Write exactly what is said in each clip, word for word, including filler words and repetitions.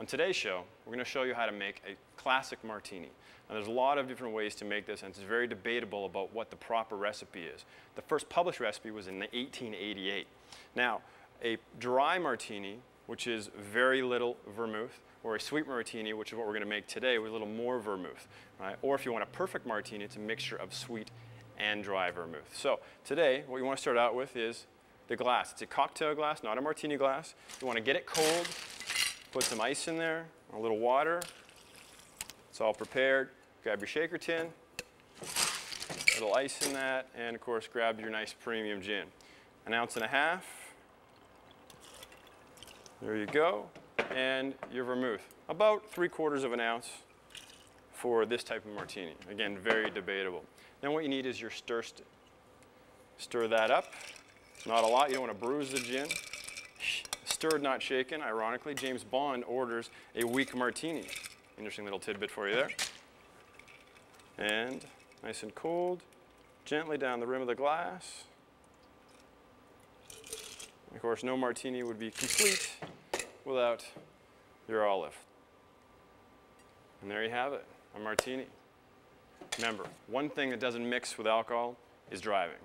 On today's show, we're going to show you how to make a classic martini. Now, there's a lot of different ways to make this, and it's very debatable about what the proper recipe is. The first published recipe was in eighteen eighty-eight. Now, a dry martini, which is very little vermouth, or a sweet martini, which is what we're going to make today, with a little more vermouth, right? Or if you want a perfect martini, it's a mixture of sweet and dry vermouth. So today, what you want to start out with is the glass. It's a cocktail glass, not a martini glass. You want to get it cold. Put some ice in there, a little water. It's all prepared. Grab your shaker tin, a little ice in that, and of course grab your nice premium gin. An ounce and a half. There you go. And your vermouth. About three quarters of an ounce for this type of martini. Again, very debatable. Then what you need is your stir stick. Stir that up. Not a lot. You don't want to bruise the gin. Stirred, not shaken. Ironically, James Bond orders a weak martini. Interesting little tidbit for you there. And nice and cold, gently down the rim of the glass. And of course, no martini would be complete without your olive. And there you have it, a martini. Remember, one thing that doesn't mix with alcohol is driving.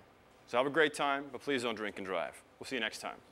So have a great time, but please don't drink and drive. We'll see you next time.